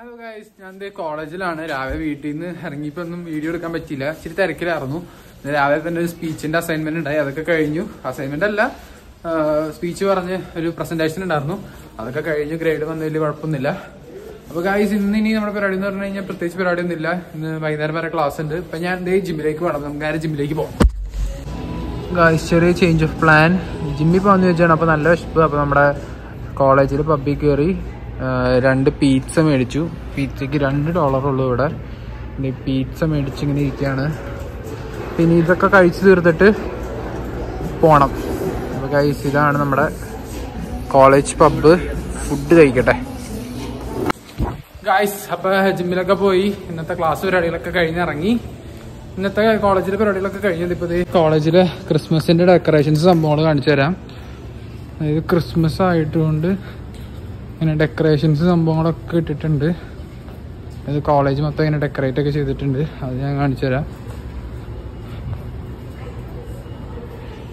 Hello guys, I am in college. I am in the video. I am in the video. I am a speech and assignment. I am a speech and presentation. I am a grade 1. Guys, I am in class. I am Guys, a change of plan. College. Pizza made you. Pizza $100 all over. The pizza made chicken. We need the cacao to the pawn up. Guys, see the college pub food. They get guys, Hapa Jimilakapoi, not the class of Radilakarangi. Nataga college, Radilakaran, college, Christmas and decorations of modern and Christmas I turned. In decorations, some more kit and the college mother in a decorator is the tender.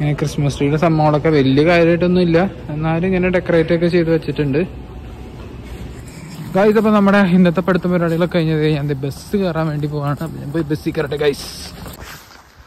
In a Christmas tree, some more like a village. I read on the left and I think in a decorator is the chitender. Guys, upon the matter in the Tapatamara and the best cigarette with the secret guys.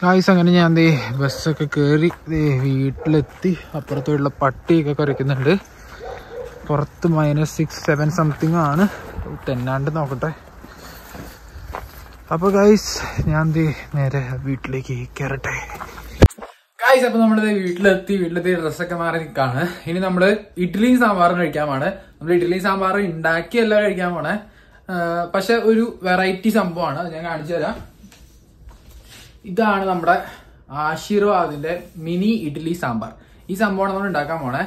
Guys, I'm going to the best curry, the wheat let the upper third of party curriculum. -6, 7 something on 10 and the guys, I'm the wheat like carrot. Guys, I'm the wheat let the Rasakamarikan. In number, Italy Sambar and Camana, Italy Sambar in Dakila Camana, Pasha Uru variety Sambana, Jangajara. Ida number Ashiro Adile, mini Italy Sambar. This is Dakamana.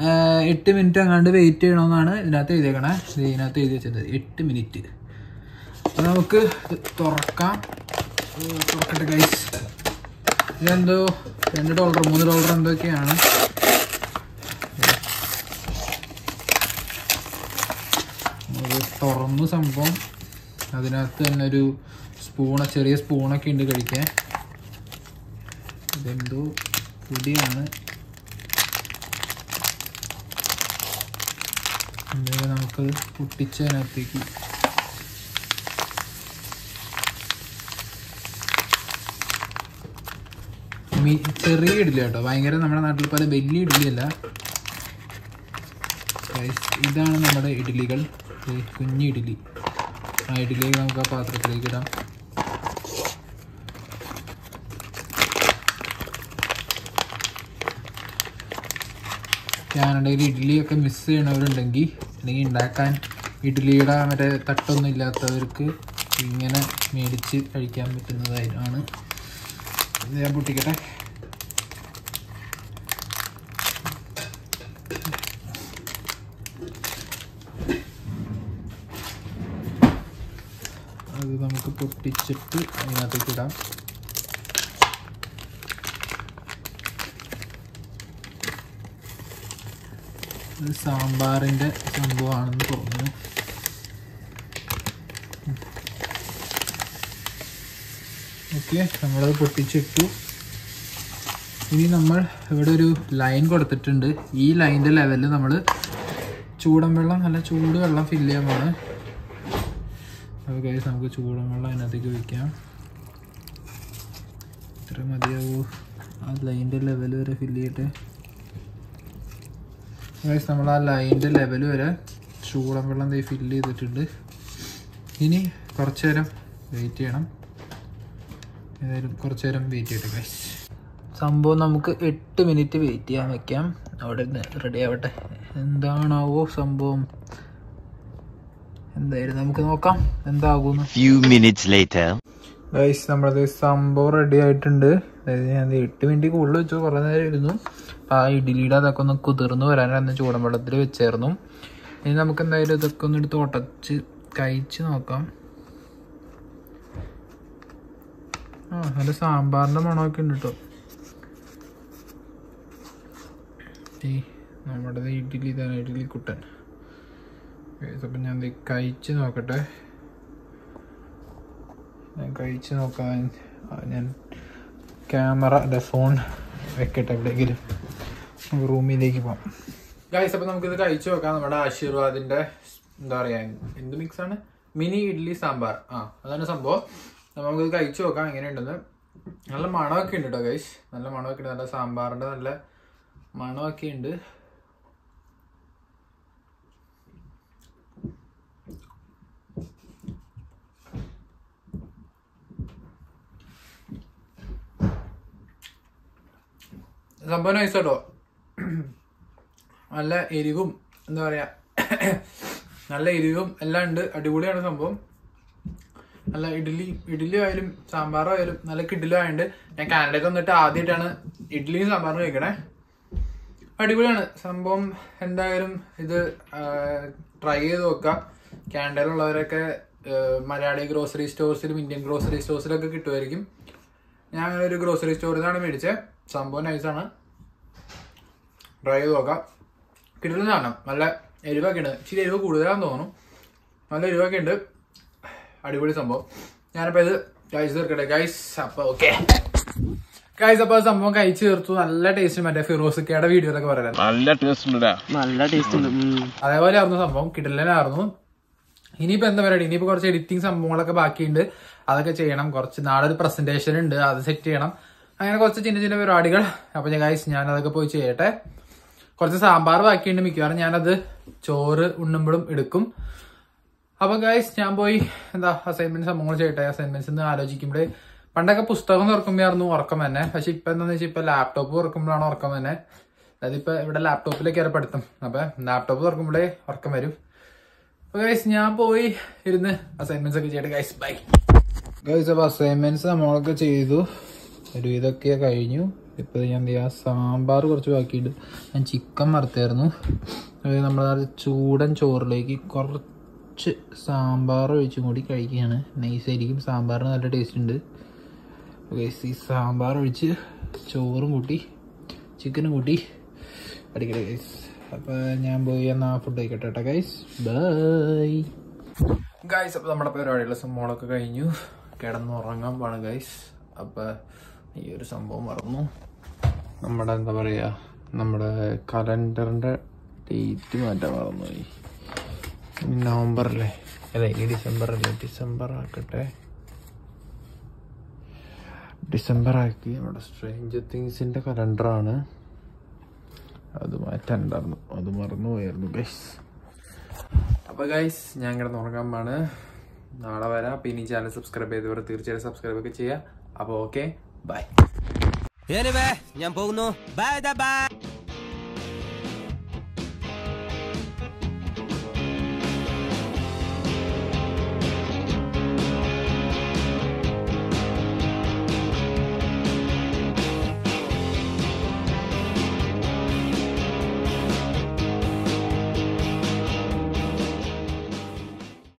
8 minutes and a bit on Nate de Gana, the Nate de 8 minutes. Torca guys. Then though, $10 or $100 on the can. Tormus and bomb. Adinathan, I do spoon a cherry spoon a kind of gay. Then though, Pudiana. Then we put it in the kitchen. It's a reed letter. I'm going to put a big lead. Guys, it's not illegal. It's illegal. I delay on the path of the regular. I will miss the Italy. I will Sambar in the Sambo and okay, I'm going to put it too. This number, line got the tender. E line the level of the mother. Chudamella and a chuda filia mother. Okay, some good chudamella and a big weekend. Tramadio, a line the level of affiliate. Guys, we have the level of the sugar. We have to fill it with the sugar. We have to wait it, guys. Sambo, we have 8 minutes to wait. We have to ready it. And then Sambo. Few minutes later. Guys, we have the Sambo ready. I delete the Kuturno and the Chodamada with Chernum. In Amakan, I did the Kundu to touch Kaichinokam. നല്ല സാമ്പാറിൻ്റെ മണമൊക്കെ ഉണ്ട് കേട്ടോ. നമ്മുടെ ഇഡ്ഡലി തന്നെ, ഇഡ്ഡലി കുട്ടൻ. അപ്പം ഞാൻ കഴിച്ച് നോക്കട്ടെ, ഞാൻ കഴിച്ച് നോക്കാൻ ഞാൻ ക്യാമറ അല്ല ഫോൺ വെക്കട്ടെ എവിടെയെങ്കിലും റൂമിലേക്ക് പോകാം. ഗൈസ് അപ്പം നമുക്കിത് കഴിച്ച് നോക്കാം. നമ്മുടെ ആശീർവാദിൻ്റെ എന്താ പറയുക, എന്ത് മിക്സാണ്, മിനി ഇഡ്ഡലി സാമ്പാർ. ആ അതാണ് സംഭവം. നമുക്കിത് കഴിച്ച് നോക്കാം എങ്ങനെയുണ്ടെന്ന്. നല്ല മണമൊക്കെ ഉണ്ട് കേട്ടോ ഗൈസ്, നല്ല മണമൊക്കെ ഉണ്ട്, നല്ല സാമ്പാറിൻ്റെ നല്ല മണമൊക്കെ ഉണ്ട്. സംഭവം നൈസ് കേട്ടോ, നല്ല എരിവും എന്താ പറയുക നല്ല എരിവും എല്ലാം ഉണ്ട്. അടിപൊളിയാണ് സംഭവം. നല്ല ഇഡ്ഡലി ആയാലും സാമ്പാറും ആയാലും നല്ല കിഡ്ഡലും ആയതുകൊണ്ട് ഞാൻ കാനഡയ്ക്ക് വന്നിട്ട് ആദ്യമായിട്ടാണ് ഇഡ്ഡലിയും സാമ്പാറും കഴിക്കണേ. അടിപൊളിയാണ് സംഭവം. എന്തായാലും ഇത് ട്രൈ ചെയ്ത് നോക്കുക. കാനഡയിലുള്ളവരൊക്കെ മലയാളി ഗ്രോസറി സ്റ്റോഴ്സിലും ഇന്ത്യൻ ഗ്രോസറി സ്റ്റോഴ്സിലൊക്കെ കിട്ടുമായിരിക്കും. ഞാൻ അങ്ങനെ ഒരു ഗ്രോസറി സ്റ്റോറിൽ നിന്നാണ് മേടിച്ചത്. സംഭവം നൈസാണ്, ട്രൈ ചെയ്ത് നോക്കാം. കിട്ടുന്നതാണ്, നല്ല എരിവൊക്കെ ഉണ്ട്. ഇച്ചിരി എരിവ് കൂടുതലാണെന്ന് തോന്നുന്നു, നല്ല എരിവൊക്കെ ഉണ്ട്. അടിപൊളി സംഭവം. ഞാനപ്പോൾ ഇത് കഴിച്ച് തീർക്കട്ടെ ഗൈസ്. അപ്പോൾ ഓക്കെ ഗൈസ്, അപ്പോൾ സംഭവം കഴിച്ച് തീർത്തു. നല്ല ടേസ്റ്റ്. മറ്റേ ഫിറോസിക്കയുടെ വീഡിയോ എന്നൊക്കെ പറയാം, നല്ല ടേസ്റ്റ് ഉണ്ട്, നല്ല ടേസ്റ്റ് ഉണ്ട്. അതേപോലെ ആയിരുന്നു സംഭവം, കിടലനായിരുന്നു. ഇനിയിപ്പോൾ എന്താ പറയുക, ഇനിയിപ്പോൾ കുറച്ച് എഡിറ്റിംഗ് സംഭവങ്ങളൊക്കെ ബാക്കിയുണ്ട്, അതൊക്കെ ചെയ്യണം. കുറച്ച് നാളൊരു പ്രസന്റേഷൻ ഉണ്ട്, അത് സെറ്റ് ചെയ്യണം. അങ്ങനെ കുറച്ച് ചിന്ന ചിന്ന പരിപാടികൾ. അപ്പോൾ ഞാൻ ഗൈസ് ഞാനതൊക്കെ പോയി ചെയ്യട്ടെ. കുറച്ച് സാമ്പാർ ബാക്കിയുണ്ട്, മിക്കവാറും ഞാനത് ചോറ് ഉണ്ണുമ്പോഴും എടുക്കും. അപ്പം ഗൈസ് ഞാൻ പോയി എന്താ അസൈൻമെൻറ്റ് സംഭവങ്ങൾ ചെയ്യട്ടെ. അസൈൻമെൻറ്റ്സ് എന്ന് ആലോചിക്കുമ്പോഴേ, പണ്ടൊക്കെ പുസ്തകം തുറക്കുമ്പോഴായിരുന്നു ഉറക്കം തന്നെ. പക്ഷെ ഇപ്പം എന്താണെന്ന് വെച്ചാൽ ഇപ്പം ലാപ്ടോപ്പ് തുറക്കുമ്പോഴാണ് ഉറക്കം തന്നെ. അതായത് ഇപ്പം ഇവിടെ ലാപ്ടോപ്പിലേക്ക് ഏറെ പഠിത്തം. അപ്പം ലാപ്ടോപ്പ് തുറക്കുമ്പോഴേ ഉറക്കം വരും. അപ്പോൾ ഗൈസ് ഞാൻ പോയി ഇരുന്ന് അസൈൻമെൻറ്റ്സ് ഒക്കെ ചെയ്യട്ടെ ഗൈസ്, ബൈ ഗൈസ്. അപ്പോൾ അസൈൻമെൻറ്റ്സ് നമ്മളൊക്കെ ചെയ്തു, ഒരു ഇതൊക്കെ കഴിഞ്ഞു. ഇപ്പോൾ ഞാൻ എന്ത് ചെയ്യുക, സാമ്പാർ കുറച്ച് ബാക്കിയിട്ട് ഞാൻ ചിക്കൻ വറുത്തായിരുന്നു. അതായത് നമ്മളത് ചൂടൻ ചോറിലേക്ക് കുറച്ച് സാമ്പാർ ഒഴിച്ചും കൂടി കഴിക്കുകയാണ്. നൈസായിരിക്കും, സാമ്പാറിന് നല്ല ടേസ്റ്റ് ഉണ്ട്. ഈ സാമ്പാർ ഒഴിച്ച് ചോറും കൂട്ടി ചിക്കനും കൂട്ടി അടിക്കട്ടെ ഗൈസ്. അപ്പോൾ ഞാൻ പോയി എന്നാൽ ഫുഡ് കഴിക്കട്ടെ ഗൈസ്, ബൈ ഗൈസ്. അപ്പോൾ നമ്മുടെ പരിപാടിയുള്ള സംഭവങ്ങളൊക്കെ കഴിഞ്ഞു, കിടന്നുറങ്ങാൻ പോകണം ഗൈസ്. അപ്പോൾ ഈ ഒരു സംഭവം മറന്നു, നമ്മുടെ എന്താ പറയുക നമ്മുടെ കലണ്ടറിൻ്റെ ഡേറ്റ് മാറ്റാൻ മറന്നുപോയി. നവംബറിലെ അല്ലേ, ഈ ഡിസംബറല്ലേ, ഡിസംബർ ആക്കട്ടെ. ഡിസംബർ ആക്കി നമ്മുടെ സ്ട്രേഞ്ചർ തിങ്സിൻ്റെ കലണ്ടറാണ്, അത് മാറ്റാൻ ഉണ്ടായിരുന്നു, അത് മറന്നുപോയായിരുന്നു ഗൈസ്. അപ്പോൾ ഗൈസ് ഞാൻ കിടന്നുറങ്ങാൻ പാണ്, നാളെ വരാം. അപ്പോൾ ഇനി ചാനൽ സബ്സ്ക്രൈബ് ചെയ്തവർ തീർച്ചയായും സബ്സ്ക്രൈബ് ഒക്കെ ചെയ്യുക. അപ്പോൾ ഓക്കെ, ബൈ. ഞാൻ പോകുന്നു, ബൈ ബൈ.